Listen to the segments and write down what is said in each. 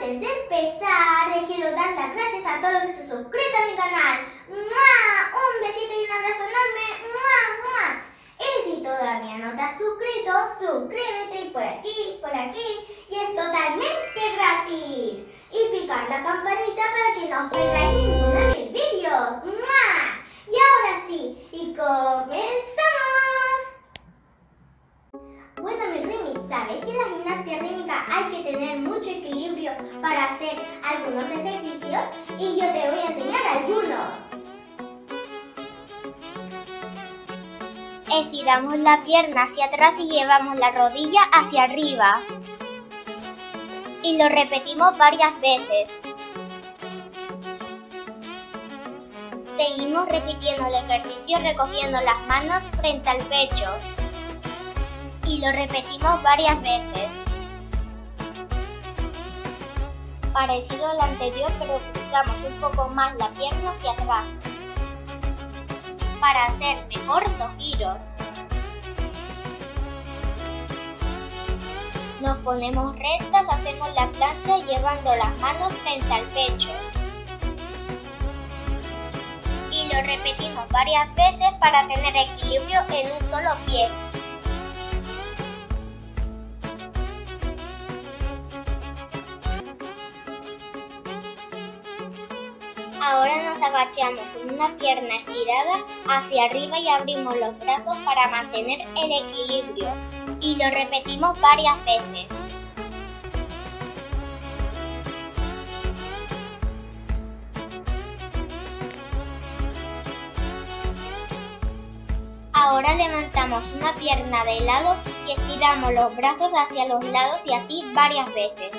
antes de empezar, les quiero dar las gracias a todos los que se suscriben a mi canal. ¡Mua! Un besito y un abrazo enorme. ¡Mua! ¡Mua! Y si todavía no te has suscrito, suscríbete por aquí, y es totalmente gratis. Y picar la campanita para que no os perdáis ninguno de mis vídeos. ¡Mua! Y ahora sí, y comenzamos. Bueno, mis rimis, ¿sabéis que en la gimnasia rítmica hay que tener mucho equilibrio para hacer algunos ejercicios? Y yo te voy a enseñar algunos. Estiramos la pierna hacia atrás y llevamos la rodilla hacia arriba. Y lo repetimos varias veces. Seguimos repitiendo el ejercicio recogiendo las manos frente al pecho. Y lo repetimos varias veces. Parecido al anterior, pero utilizamos un poco más la pierna hacia atrás. Para hacer mejor los giros, nos ponemos rectas, hacemos la plancha llevando las manos frente al pecho y lo repetimos varias veces para tener equilibrio en un solo pie. Ahora nos agachamos con una pierna estirada hacia arriba y abrimos los brazos para mantener el equilibrio y lo repetimos varias veces. Ahora levantamos una pierna de lado y estiramos los brazos hacia los lados y así varias veces.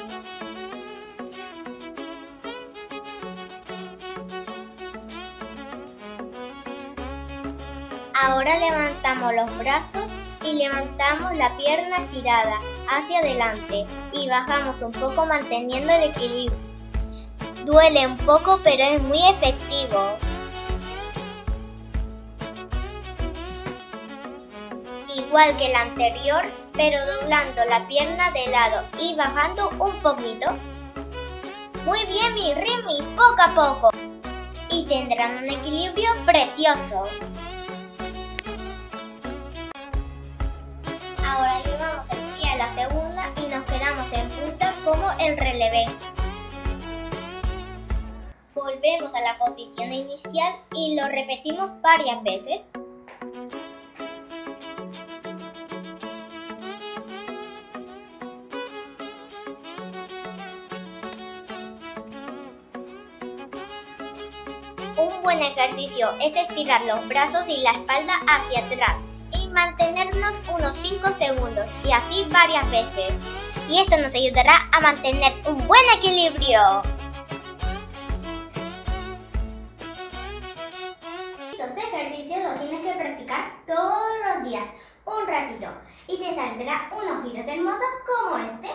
Ahora levantamos los brazos y levantamos la pierna estirada hacia adelante y bajamos un poco manteniendo el equilibrio. Duele un poco, pero es muy efectivo. Igual que el anterior, pero doblando la pierna de lado y bajando un poquito. Muy bien, mis rimis, poco a poco. Y tendrán un equilibrio precioso. Ahora llevamos el pie a la segunda y nos quedamos en punta como el relevé. Volvemos a la posición inicial y lo repetimos varias veces. Un buen ejercicio es estirar los brazos y la espalda hacia atrás. Mantenernos unos 5 segundos y así varias veces, y esto nos ayudará a mantener un buen equilibrio. Estos ejercicios los tienes que practicar todos los días un ratito y te saldrá unos giros hermosos como este,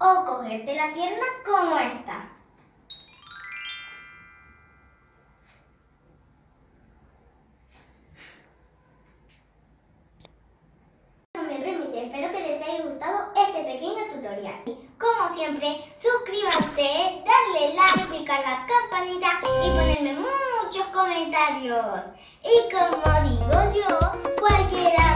o cogerte la pierna como esta. Espero que les haya gustado este pequeño tutorial. Como siempre, suscríbanse, darle like, picar la campanita y ponerme muchos comentarios. Y como digo yo, cualquiera...